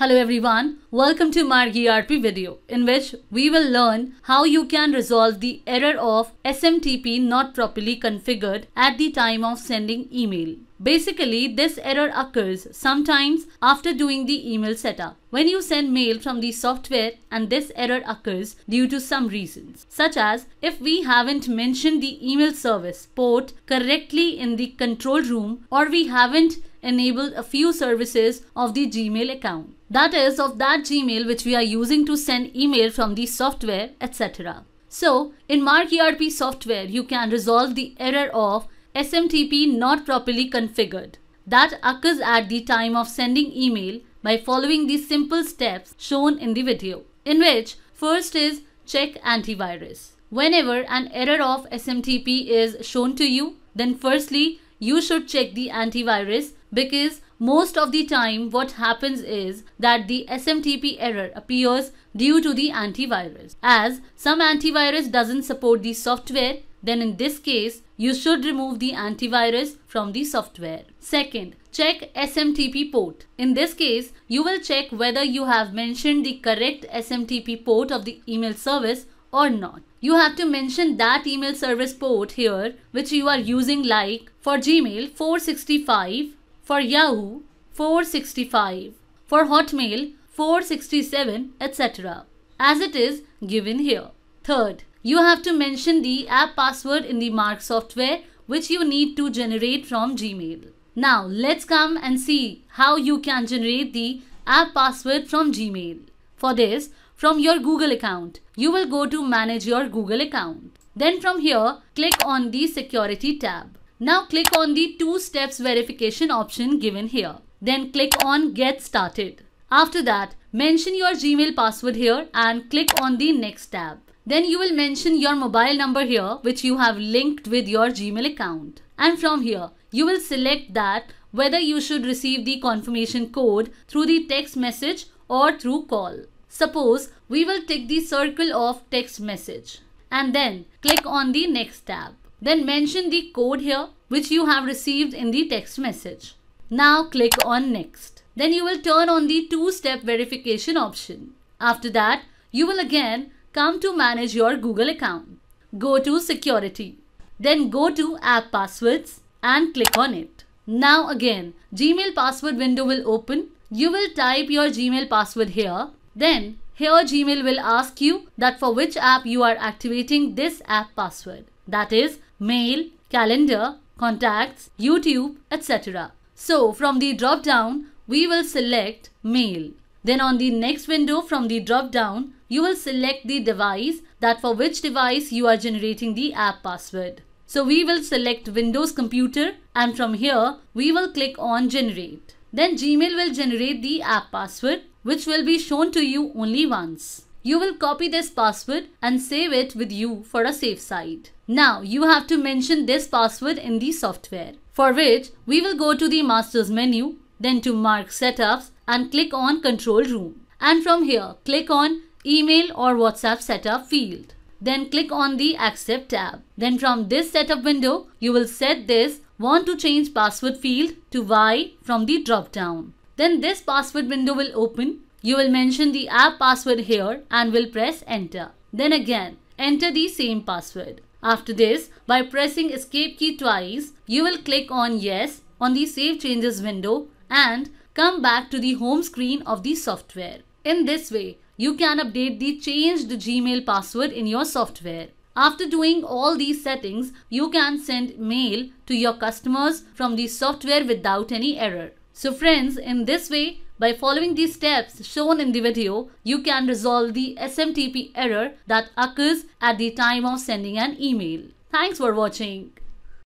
Hello everyone, welcome to Marg ERP video, in which we will learn how you can resolve the error of SMTP not properly configured at the time of sending email. Basically, this error occurs sometimes after doing the email setup, when you send mail from the software, and this error occurs due to some reasons, such as if we haven't mentioned the email service port correctly in the control room, or we haven't enabled a few services of the Gmail account. That is, of that Gmail which we are using to send email from the software, etc. So, in Marg ERP software, you can resolve the error of SMTP not properly configured that occurs at the time of sending email by following the simple steps shown in the video, in which first is check antivirus. Whenever an error of SMTP is shown to you, then firstly, you should check the antivirus, because most of the time what happens is that the SMTP error appears due to the antivirus. As some antivirus doesn't support the software, then in this case, you should remove the antivirus from the software. Second, check SMTP port. In this case, you will check whether you have mentioned the correct SMTP port of the email service or not. You have to mention that email service port here which you are using, like for Gmail 465, for Yahoo 465, for Hotmail 467, etc., as it is given here. Third, you have to mention the app password in the Marg software which you need to generate from Gmail. Now let's come and see how you can generate the app password from Gmail. For this, from your Google account, you will go to manage your Google account. Then from here, click on the security tab. Now click on the 2-step verification option given here. Then click on get started. After that, mention your Gmail password here and click on the next tab. Then you will mention your mobile number here which you have linked with your Gmail account. And from here, you will select that whether you should receive the confirmation code through the text message or through call. Suppose we will tick the circle of text message and then click on the next tab. Then mention the code here which you have received in the text message. Now click on next. Then you will turn on the 2-step verification option. After that, you will again come to manage your Google account. Go to security. Then go to app passwords and click on it. Now again, Gmail password window will open. You will type your Gmail password here. Then here Gmail will ask you that for which app you are activating this app password. That is mail, calendar, contacts, YouTube, etc. So from the drop down, we will select mail. Then on the next window from the drop down, you will select the device, that for which device you are generating the app password. So we will select Windows computer, and from here we will click on generate. Then Gmail will generate the app password which will be shown to you only once. You will copy this password and save it with you for a safe side. Now you have to mention this password in the software, for which we will go to the master's menu, then to Marg setups and click on control room. And from here click on email or WhatsApp setup field. Then click on the accept tab. Then from this setup window, you will set this want to change password field to Y from the drop down. Then this password window will open. You will mention the app password here and will press enter. Then again, enter the same password. After this, by pressing escape key twice, you will click on yes on the save changes window and come back to the home screen of the software. In this way, you can update the changed Gmail password in your software. After doing all these settings, you can send mail to your customers from the software without any error. So friends, in this way, by following the steps shown in the video, you can resolve the SMTP error that occurs at the time of sending an email. Thanks for watching.